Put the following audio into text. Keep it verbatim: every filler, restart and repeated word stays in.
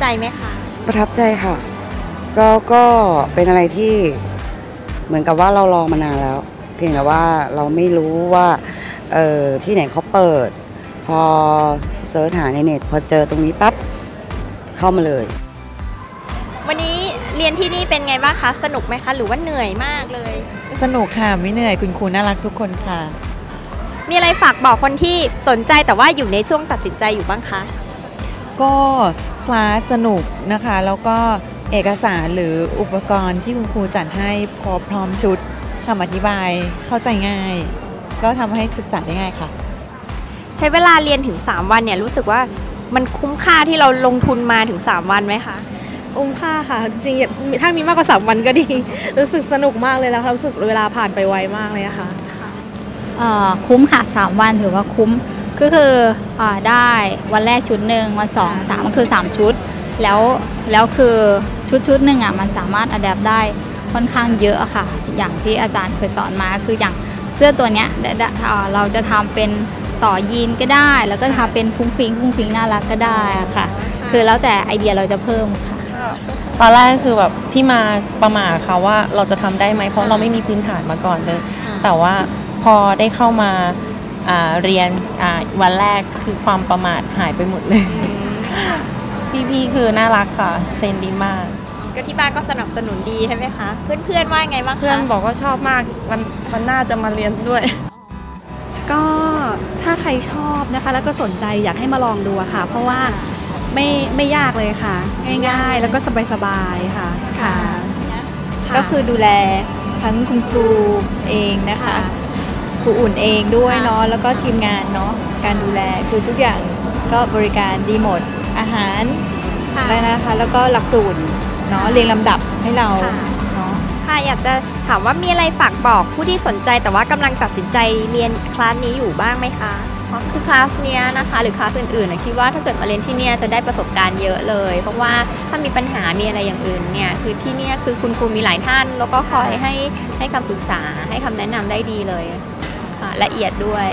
ใจไหมคะประทับใจค่ะก็ก็เป็นอะไรที่เหมือนกับว่าเราลองมานานแล้วเพียงแต่ว่าเราไม่รู้ว่าเออที่ไหนเขาเปิดพอเสิร์ชหาในเน็ตพอเจอตรงนี้ปั๊บเข้ามาเลยวันนี้เรียนที่นี่เป็นไงบ้างคะสนุกไหมคะหรือว่าเหนื่อยมากเลยสนุกค่ะไม่เหนื่อยคุณครูน่ารักทุกคนค่ะมีอะไรฝากบอกคนที่สนใจแต่ว่าอยู่ในช่วงตัดสินใจอยู่บ้างคะก็คลาสสนุกนะคะแล้วก็เอกสารหรืออุปกรณ์ที่คุณครูจัดให้ครบพร้อมชุดคำอธิบายเข้าใจง่ายก็ทำให้ศึกษาได้ง่ายค่ะใช้เวลาเรียนถึงสามวันเนี่ยรู้สึกว่ามันคุ้มค่าที่เราลงทุนมาถึงสามวันไหมคะคุ้มค่าค่ะจริงๆถ้ามีมากกว่าสามวันก็ดีรู้สึกสนุกมากเลยแล้วรู้สึกเวลาผ่านไปไวมากเลยค่ะคุ้มค่ะสามวันถือว่าคุ้มก็คือได้วันแรกชุดหนึ่งวันสองสามก็คือสามชุดแล้วแล้วคือชุดชุดหนึ่งอ่ะมันสามารถอัดแอปได้ค่อนข้างเยอะค่ะอย่างที่อาจารย์เคยสอนมาคืออย่างเสื้อตัวเนี้ยเราจะทำเป็นต่อยีนก็ได้แล้วก็ทำเป็นฟุ้งฟิ้งฟุ้งฟิ้งน่ารักก็ได้ค่ะคือแล้วแต่ไอเดียเราจะเพิ่มค่ะตอนแรกคือแบบที่มาประหม่าค่ะว่าเราจะทำได้ไหมเพราะเราไม่มีพื้นฐานมาก่อนเลยแต่ว่าพอได้เข้ามาเรียนวันแรกคือความประมาทหายไปหมดเลยพี่ๆคือน่ารักค่ะเทรนดีมากก็ที่บ้านก็สนับสนุนดีใช่ไหมคะเพื่อนๆว่าไงบ้างเพื่อนบอกว่าชอบมากวันวันหน้าจะมาเรียนด้วยก็ถ้าใครชอบนะคะแล้วก็สนใจอยากให้มาลองดูค่ะเพราะว่าไม่ไม่ยากเลยค่ะง่ายๆแล้วก็สบายๆค่ะค่ะก็คือดูแลทั้งคุณครูเองนะคะครูอุ่นเองด้วยเนาะแล้วก็ทีมงานเนาะการดูแลคือทุกอย่างก็บริการดีหมดอาหารนะคะแล้วก็หลักสูตรเนาะเรียงลำดับให้เราเนาะค่ะอยากจะถามว่ามีอะไรฝากบอกผู้ที่สนใจแต่ว่ากำลังตัดสินใจเรียนคลาสนี้อยู่บ้างไหมคะคือคลาสเนี้ยนะคะหรือคลาสอื่นๆคิดว่าถ้าเกิดมาเรียนที่เนี่ยจะได้ประสบการณ์เยอะเลยเพราะว่าถ้ามีปัญหามีอะไรอย่างอื่นเนี่ยคือที่เนี่ยคือคุณครูมีหลายท่านแล้วก็คอยให้ให้คำปรึกษาให้คำแนะนำได้ดีเลยละเอียดด้วย